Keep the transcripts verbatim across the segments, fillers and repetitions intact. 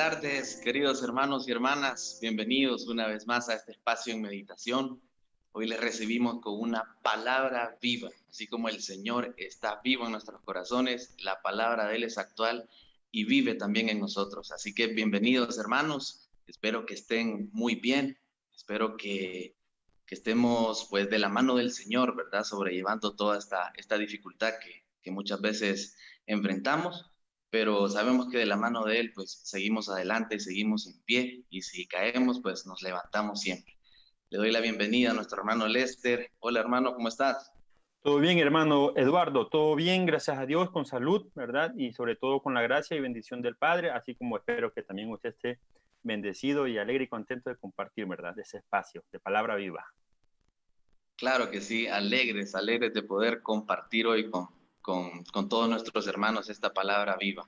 tardes, queridos hermanos y hermanas. Bienvenidos una vez más a este espacio en meditación. Hoy les recibimos con una palabra viva. Así como el Señor está vivo en nuestros corazones, la palabra de Él es actual y vive también en nosotros. Así que bienvenidos, hermanos. Espero que estén muy bien. Espero que, que estemos pues de la mano del Señor, ¿verdad? Sobrellevando toda esta, esta dificultad que, que muchas veces enfrentamos. Pero sabemos que de la mano de Él, pues, seguimos adelante, seguimos en pie, y si caemos, pues, nos levantamos siempre. Le doy la bienvenida a nuestro hermano Lester. Hola, hermano, ¿cómo estás? Todo bien, hermano Eduardo, todo bien, gracias a Dios, con salud, ¿verdad? Y sobre todo con la gracia y bendición del Padre, así como espero que también usted esté bendecido y alegre y contento de compartir, ¿verdad?, ese espacio de Palabra Viva. Claro que sí, alegres, alegres de poder compartir hoy con Con, con todos nuestros hermanos esta palabra viva.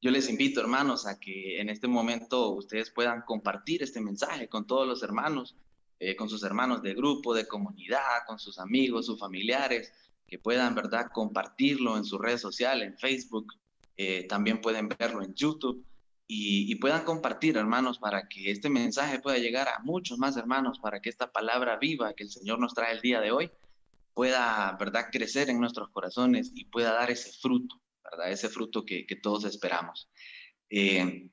Yo les invito, hermanos, a que en este momento ustedes puedan compartir este mensaje con todos los hermanos, eh, con sus hermanos de grupo, de comunidad, con sus amigos, sus familiares, que puedan, ¿verdad?, compartirlo en sus redes sociales, en Facebook, eh, también pueden verlo en YouTube, y, y puedan compartir, hermanos, para que este mensaje pueda llegar a muchos más hermanos, para que esta palabra viva que el Señor nos trae el día de hoy pueda, ¿verdad?, crecer en nuestros corazones y pueda dar ese fruto, ¿verdad?, ese fruto que, que todos esperamos. Eh,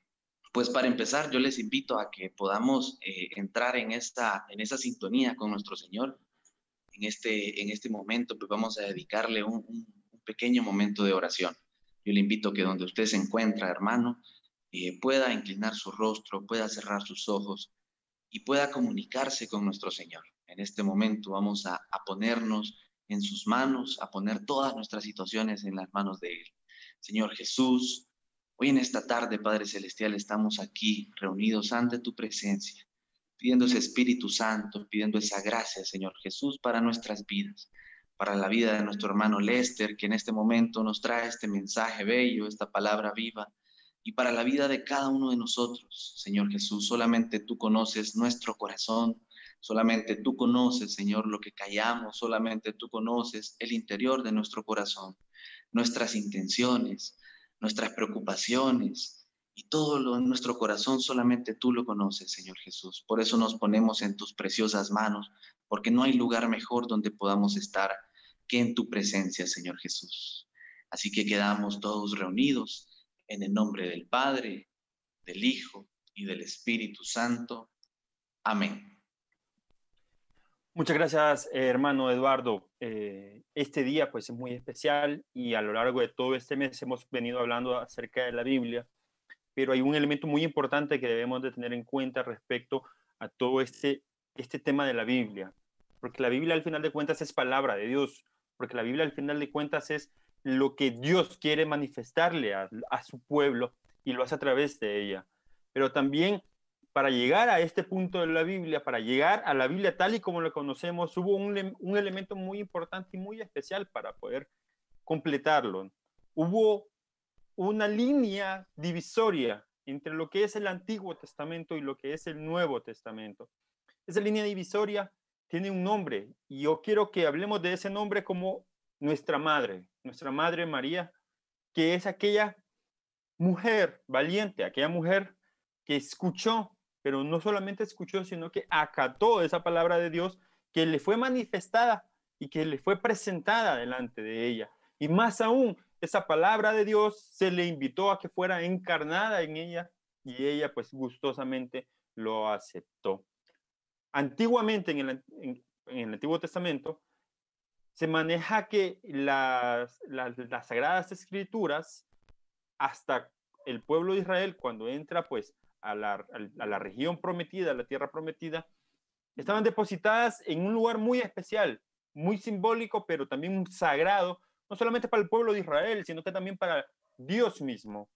pues para empezar, yo les invito a que podamos eh, entrar en esta, en esa sintonía con nuestro Señor. En este, en este momento, pues vamos a dedicarle un, un, un pequeño momento de oración. Yo le invito a que donde usted se encuentra, hermano, eh, pueda inclinar su rostro, pueda cerrar sus ojos y pueda comunicarse con nuestro Señor. En este momento vamos a, a ponernos en sus manos, a poner todas nuestras situaciones en las manos de Él. Señor Jesús, hoy en esta tarde, Padre Celestial, estamos aquí reunidos ante tu presencia, pidiendo ese Espíritu Santo, pidiendo esa gracia, Señor Jesús, para nuestras vidas, para la vida de nuestro hermano Lester, que en este momento nos trae este mensaje bello, esta palabra viva, y para la vida de cada uno de nosotros, Señor Jesús. Solamente tú conoces nuestro corazón, solamente tú conoces, Señor, lo que callamos, solamente tú conoces el interior de nuestro corazón, nuestras intenciones, nuestras preocupaciones y todo lo en nuestro corazón, solamente tú lo conoces, Señor Jesús. Por eso nos ponemos en tus preciosas manos, porque no hay lugar mejor donde podamos estar que en tu presencia, Señor Jesús. Así que quedamos todos reunidos en el nombre del Padre, del Hijo y del Espíritu Santo. Amén. Muchas gracias, eh, hermano Eduardo. Eh, este día pues es muy especial y a lo largo de todo este mes hemos venido hablando acerca de la Biblia, pero hay un elemento muy importante que debemos de tener en cuenta respecto a todo este, este tema de la Biblia, porque la Biblia al final de cuentas es palabra de Dios, porque la Biblia al final de cuentas es lo que Dios quiere manifestarle a, a su pueblo y lo hace a través de ella. Pero también para llegar a este punto de la Biblia, para llegar a la Biblia tal y como la conocemos, hubo un, un elemento muy importante y muy especial para poder completarlo. Hubo una línea divisoria entre lo que es el Antiguo Testamento y lo que es el Nuevo Testamento. Esa línea divisoria tiene un nombre y yo quiero que hablemos de ese nombre como nuestra madre, nuestra madre María, que es aquella mujer valiente, aquella mujer que escuchó, pero no solamente escuchó, sino que acató esa palabra de Dios que le fue manifestada y que le fue presentada delante de ella. Y más aún, esa palabra de Dios se le invitó a que fuera encarnada en ella y ella pues gustosamente lo aceptó. Antiguamente en el, en, en el Antiguo Testamento se maneja que las, las, las Sagradas Escrituras, hasta el pueblo de Israel, cuando entra pues a la, a la región prometida, a la tierra prometida, estaban depositadas en un lugar muy especial, muy simbólico, pero también sagrado, no solamente para el pueblo de Israel, sino que también para Dios mismo.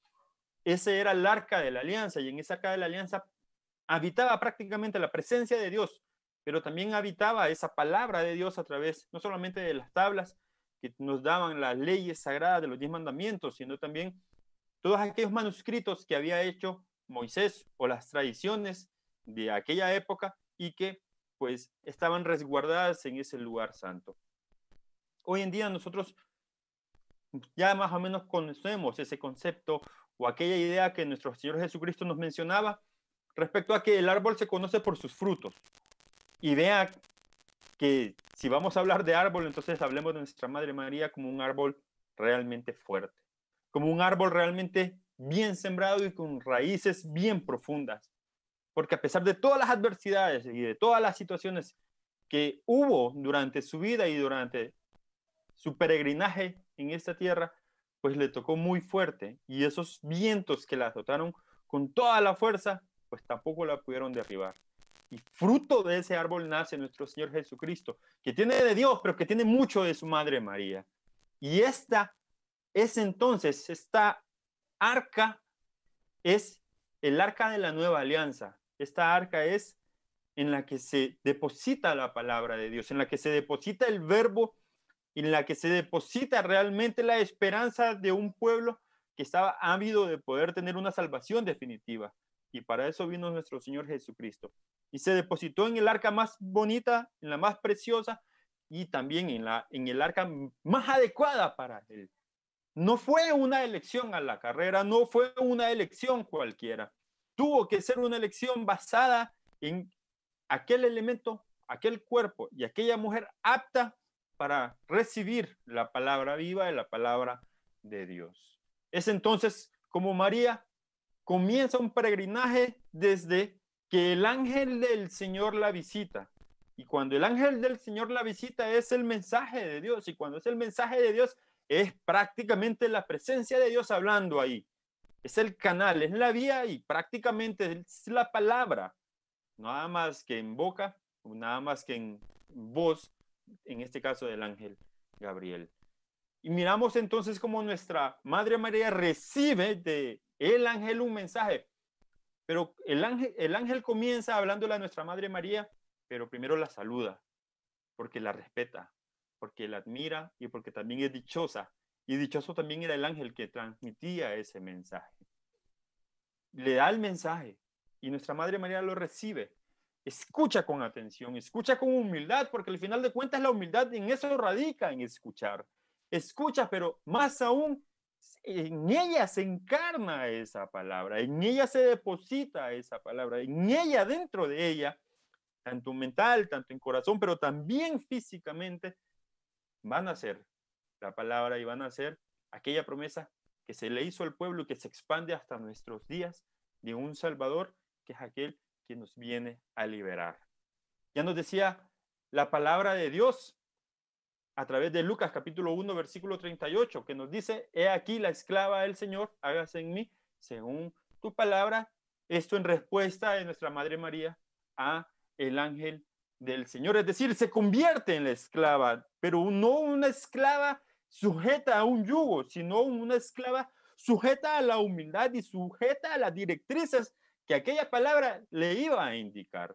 Ese era el Arca de la Alianza, y en esa Arca de la Alianza habitaba prácticamente la presencia de Dios, pero también habitaba esa palabra de Dios a través, no solamente de las tablas que nos daban las leyes sagradas de los diez mandamientos, sino también todos aquellos manuscritos que había hecho Moisés o las tradiciones de aquella época y que pues estaban resguardadas en ese lugar santo. Hoy en día nosotros ya más o menos conocemos ese concepto o aquella idea que nuestro Señor Jesucristo nos mencionaba respecto a que el árbol se conoce por sus frutos. Idea que si vamos a hablar de árbol, entonces hablemos de nuestra Madre María como un árbol realmente fuerte, como un árbol realmente bien sembrado y con raíces bien profundas. Porque a pesar de todas las adversidades y de todas las situaciones que hubo durante su vida y durante su peregrinaje en esta tierra, pues le tocó muy fuerte, y esos vientos que la azotaron con toda la fuerza, pues tampoco la pudieron derribar. Y fruto de ese árbol nace nuestro Señor Jesucristo, que tiene de Dios, pero que tiene mucho de su Madre María. Y esta es entonces, esta arca es el arca de la nueva alianza. Esta arca es en la que se deposita la palabra de Dios, en la que se deposita el verbo, en la que se deposita realmente la esperanza de un pueblo que estaba ávido de poder tener una salvación definitiva. Y para eso vino nuestro Señor Jesucristo. Y se depositó en el arca más bonita, en la más preciosa, y también en, la, en el arca más adecuada para él. No fue una elección a la carrera, no fue una elección cualquiera. Tuvo que ser una elección basada en aquel elemento, aquel cuerpo y aquella mujer apta para recibir la palabra viva y la palabra de Dios. Es entonces como María comienza un peregrinaje desde que el ángel del Señor la visita. Y cuando el ángel del Señor la visita es el mensaje de Dios. Y cuando es el mensaje de Dios es prácticamente la presencia de Dios hablando ahí. Es el canal, es la vía y prácticamente es la palabra. Nada más que en boca, nada más que en voz, en este caso del ángel Gabriel. Y miramos entonces cómo nuestra Madre María recibe de el ángel un mensaje, pero el ángel, el ángel comienza hablándole a nuestra Madre María, pero primero la saluda, porque la respeta, porque la admira y porque también es dichosa, y dichoso también era el ángel que transmitía ese mensaje. Le da el mensaje y nuestra Madre María lo recibe. Escucha con atención, escucha con humildad, porque al final de cuentas la humildad en eso radica, en escuchar. Escucha, pero más aún, en ella se encarna esa palabra, en ella se deposita esa palabra, en ella, dentro de ella, tanto mental, tanto en corazón, pero también físicamente, van a ser la palabra y van a ser aquella promesa que se le hizo al pueblo y que se expande hasta nuestros días de un Salvador, que es aquel que nos viene a liberar. Ya nos decía la palabra de Dios a través de Lucas capítulo uno versículo treinta y ocho, que nos dice: he aquí la esclava del Señor, hágase en mí según tu palabra. Esto en respuesta de nuestra Madre María a el ángel del Señor, es decir, se convierte en la esclava, pero no una esclava sujeta a un yugo, sino una esclava sujeta a la humildad y sujeta a las directrices que aquella palabra le iba a indicar.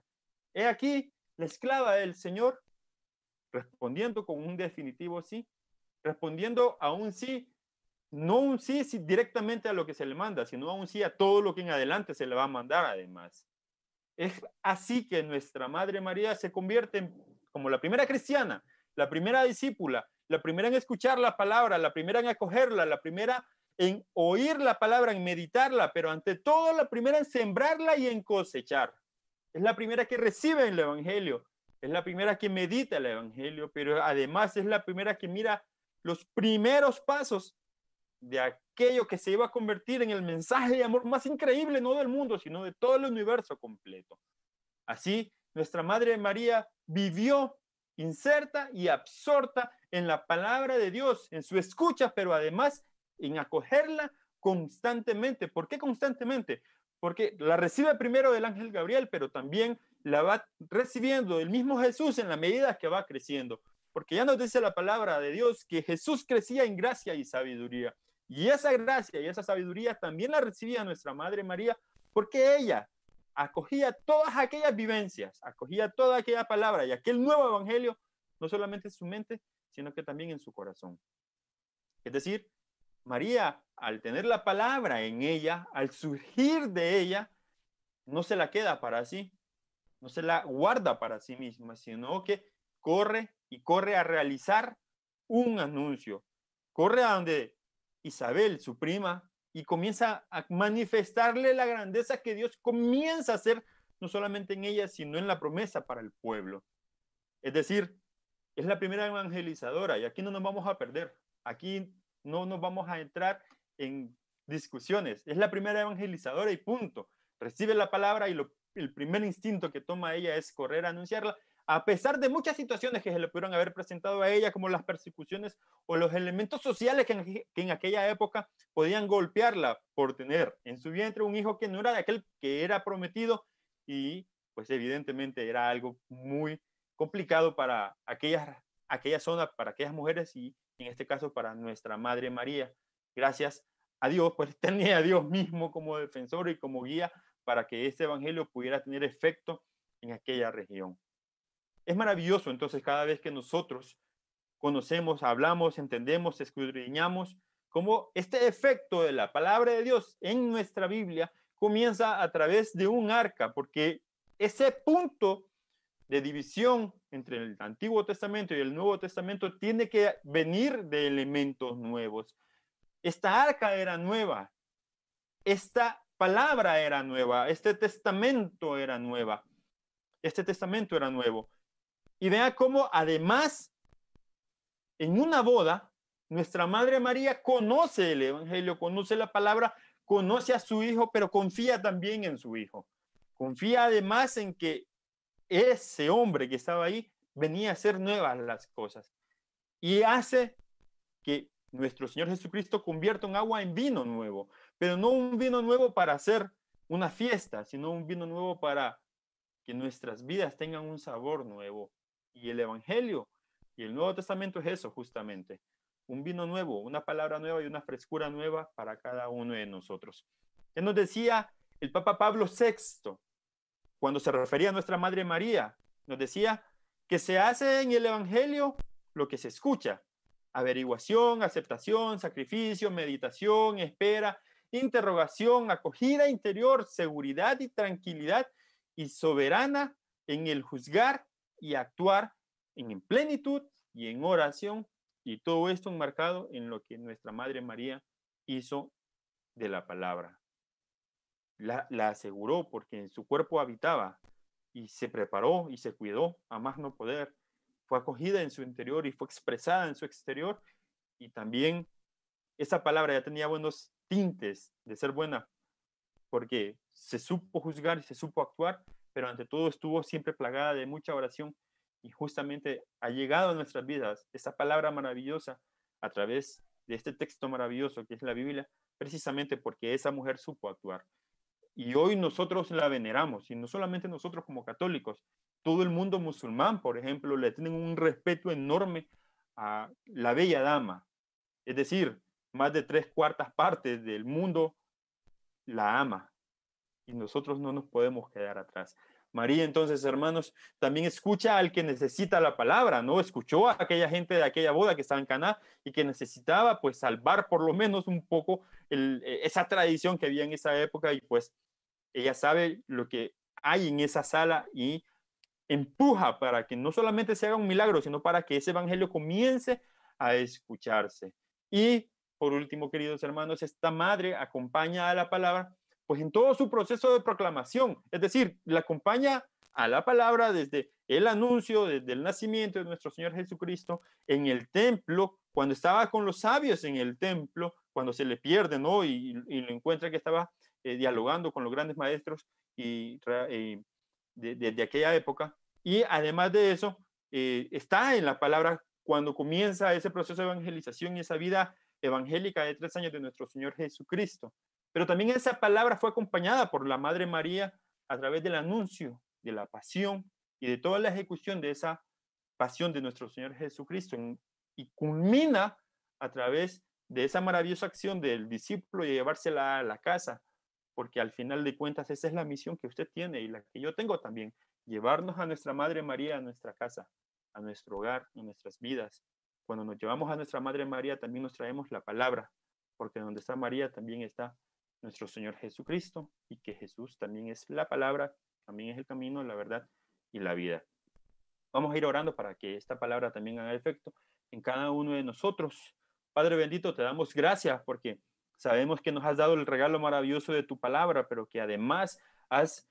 He aquí la esclava del Señor, respondiendo con un definitivo sí, respondiendo a un sí, no un sí directamente a lo que se le manda, sino a un sí a todo lo que en adelante se le va a mandar además. Es así que nuestra Madre María se convierte en, como la primera cristiana, la primera discípula, la primera en escuchar la palabra, la primera en acogerla, la primera en oír la palabra, en meditarla, pero ante todo la primera en sembrarla y en cosechar. Es la primera que recibe el evangelio, es la primera que medita el evangelio, pero además es la primera que mira los primeros pasos de aquello que se iba a convertir en el mensaje de amor más increíble, no del mundo, sino de todo el universo completo. Así, nuestra Madre María vivió inserta y absorta en la palabra de Dios, en su escucha, pero además en acogerla constantemente. ¿Por qué constantemente? Porque la recibe primero del ángel Gabriel, pero también la va recibiendo el mismo Jesús en la medida que va creciendo. Porque ya nos dice la palabra de Dios que Jesús crecía en gracia y sabiduría. Y esa gracia y esa sabiduría también la recibía nuestra Madre María, porque ella acogía todas aquellas vivencias, acogía toda aquella palabra y aquel nuevo evangelio, no solamente en su mente, sino que también en su corazón. Es decir, María, al tener la palabra en ella, al surgir de ella, no se la queda para sí, no se la guarda para sí misma, sino que corre y corre a realizar un anuncio. Corre a donde Isabel, su prima, y comienza a manifestarle la grandeza que Dios comienza a hacer, no solamente en ella, sino en la promesa para el pueblo. Es decir, es la primera evangelizadora, y aquí no nos vamos a perder, aquí no nos vamos a entrar en discusiones. Es la primera evangelizadora y punto. Recibe la palabra y lo, el primer instinto que toma ella es correr a anunciarla, a pesar de muchas situaciones que se le pudieron haber presentado a ella, como las persecuciones o los elementos sociales que en, que en aquella época podían golpearla por tener en su vientre un hijo que no era de aquel que era prometido, y pues evidentemente era algo muy complicado para aquellas, aquella zona, para aquellas mujeres, y en este caso para nuestra Madre María. Gracias a Dios, pues tenía a Dios mismo como defensor y como guía para que este evangelio pudiera tener efecto en aquella región. Es maravilloso, entonces, cada vez que nosotros conocemos, hablamos, entendemos, escudriñamos, cómo este efecto de la palabra de Dios en nuestra Biblia comienza a través de un arca, porque ese punto de división entre el Antiguo Testamento y el Nuevo Testamento tiene que venir de elementos nuevos. Esta arca era nueva, esta palabra era nueva, este testamento era nueva, este testamento era nuevo. Y vea cómo además, en una boda, nuestra Madre María conoce el Evangelio, conoce la palabra, conoce a su hijo, pero confía también en su hijo. Confía además en que ese hombre que estaba ahí venía a hacer nuevas las cosas. Y hace que nuestro Señor Jesucristo convierta un agua en vino nuevo, pero no un vino nuevo para hacer una fiesta, sino un vino nuevo para que nuestras vidas tengan un sabor nuevo. Y el Evangelio y el Nuevo Testamento es eso justamente, un vino nuevo, una palabra nueva y una frescura nueva para cada uno de nosotros. Ya nos decía el Papa Pablo sexto, cuando se refería a nuestra Madre María, nos decía que se hace en el Evangelio lo que se escucha: averiguación, aceptación, sacrificio, meditación, espera, interrogación, acogida interior, seguridad y tranquilidad, y soberana en el juzgar y actuar en plenitud y en oración, y todo esto enmarcado en lo que nuestra Madre María hizo de la palabra. La, la aseguró porque en su cuerpo habitaba, y se preparó y se cuidó a más no poder. Fue acogida en su interior y fue expresada en su exterior, y también esa palabra ya tenía buenos tintes de ser buena, porque se supo juzgar y se supo actuar, pero ante todo estuvo siempre plagada de mucha oración, y justamente ha llegado a nuestras vidas esa palabra maravillosa a través de este texto maravilloso que es la Biblia, precisamente porque esa mujer supo actuar. Y hoy nosotros la veneramos, y no solamente nosotros como católicos, todo el mundo musulmán, por ejemplo, le tienen un respeto enorme a la bella dama. Es decir, más de tres cuartas partes del mundo la ama, y nosotros no nos podemos quedar atrás. María, entonces, hermanos, también escucha al que necesita la palabra, ¿no? Escuchó a aquella gente de aquella boda que estaba en Caná y que necesitaba, pues, salvar por lo menos un poco el, esa tradición que había en esa época, y pues ella sabe lo que hay en esa sala y empuja para que no solamente se haga un milagro, sino para que ese evangelio comience a escucharse. Y por último, queridos hermanos, esta madre acompaña a la palabra, pues en todo su proceso de proclamación, es decir, la acompaña a la palabra desde el anuncio, desde el nacimiento de nuestro Señor Jesucristo en el templo, cuando estaba con los sabios en el templo, cuando se le pierde, ¿no? Y, y lo encuentra que estaba eh, dialogando con los grandes maestros y, eh, de, de, de aquella época. Y además de eso, eh, está en la palabra cuando comienza ese proceso de evangelización y esa vida evangélica de tres años de nuestro Señor Jesucristo. Pero también esa palabra fue acompañada por la Madre María a través del anuncio, de la pasión y de toda la ejecución de esa pasión de nuestro Señor Jesucristo, y culmina a través de esa maravillosa acción del discípulo y llevársela a la casa, porque al final de cuentas esa es la misión que usted tiene y la que yo tengo también: llevarnos a nuestra Madre María a nuestra casa, a nuestro hogar, a nuestras vidas. Cuando nos llevamos a nuestra Madre María también nos traemos la palabra, porque donde está María también está nuestro Señor Jesucristo, y que Jesús también es la palabra, también es el camino, la verdad y la vida. Vamos a ir orando para que esta palabra también haga efecto en cada uno de nosotros. Padre bendito, te damos gracias porque Sabemos que nos has dado el regalo maravilloso de tu palabra, pero que además has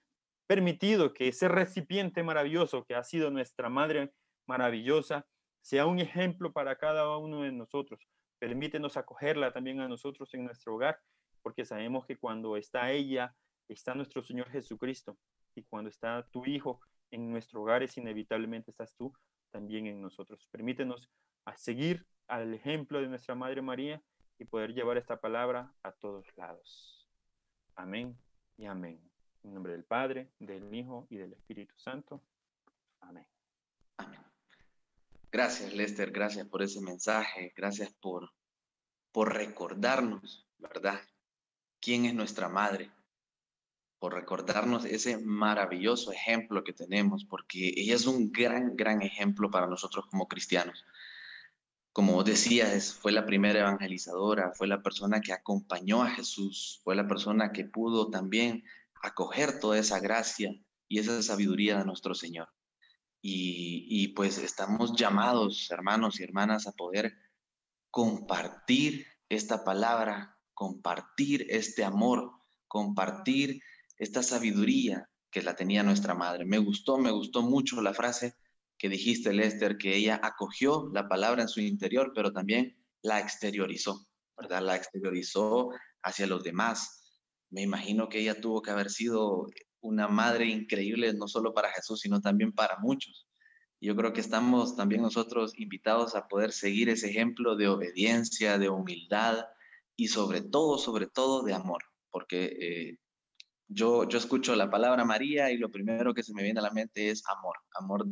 permitido que ese recipiente maravilloso que ha sido nuestra Madre maravillosa sea un ejemplo para cada uno de nosotros. Permítenos acogerla también a nosotros en nuestro hogar, porque sabemos que cuando está ella, está nuestro Señor Jesucristo, y cuando está tu Hijo en nuestro hogar, es inevitablemente estás tú también en nosotros. Permítenos a seguir al ejemplo de nuestra Madre María y poder llevar esta palabra a todos lados. Amén y amén. En nombre del Padre, del Hijo y del Espíritu Santo. Amén. Amén. Gracias, Lester, gracias por ese mensaje, gracias por, por recordarnos, ¿verdad?, quién es nuestra Madre, por recordarnos ese maravilloso ejemplo que tenemos, porque ella es un gran, gran ejemplo para nosotros como cristianos. Como vos decías, fue la primera evangelizadora, fue la persona que acompañó a Jesús, fue la persona que pudo también acoger toda esa gracia y esa sabiduría de nuestro Señor. Y, y pues estamos llamados, hermanos y hermanas, a poder compartir esta palabra, compartir este amor, compartir esta sabiduría que la tenía nuestra Madre. Me gustó, me gustó mucho la frase que dijiste, Lester, que ella acogió la palabra en su interior, pero también la exteriorizó, ¿verdad? La exteriorizó hacia los demás. Me imagino que ella tuvo que haber sido una madre increíble, no solo para Jesús, sino también para muchos. Yo creo que estamos también nosotros invitados a poder seguir ese ejemplo de obediencia, de humildad y sobre todo, sobre todo de amor. Porque eh, yo, yo escucho la palabra María y lo primero que se me viene a la mente es amor, amor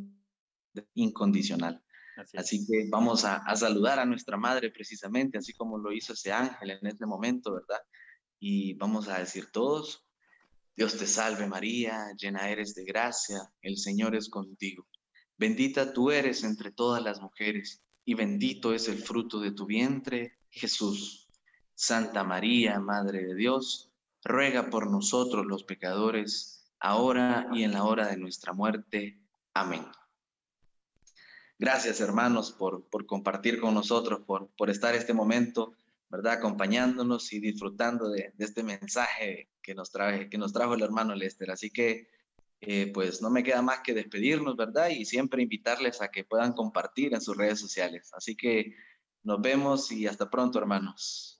incondicional. Así, así que vamos a, a saludar a nuestra Madre precisamente, así como lo hizo ese ángel en este momento, ¿verdad? Y vamos a decir todos: Dios te salve María, llena eres de gracia, el Señor es contigo. Bendita tú eres entre todas las mujeres, y bendito es el fruto de tu vientre, Jesús. Santa María, Madre de Dios, ruega por nosotros los pecadores, ahora y en la hora de nuestra muerte. Amén. Gracias, hermanos, por, por compartir con nosotros, por, por estar este momento, ¿verdad?, acompañándonos y disfrutando de, de este mensaje que nos, trae, que nos trajo el hermano Lester. Así que, eh, pues, no me queda más que despedirnos, ¿verdad? Y siempre invitarles a que puedan compartir en sus redes sociales. Así que nos vemos y hasta pronto, hermanos.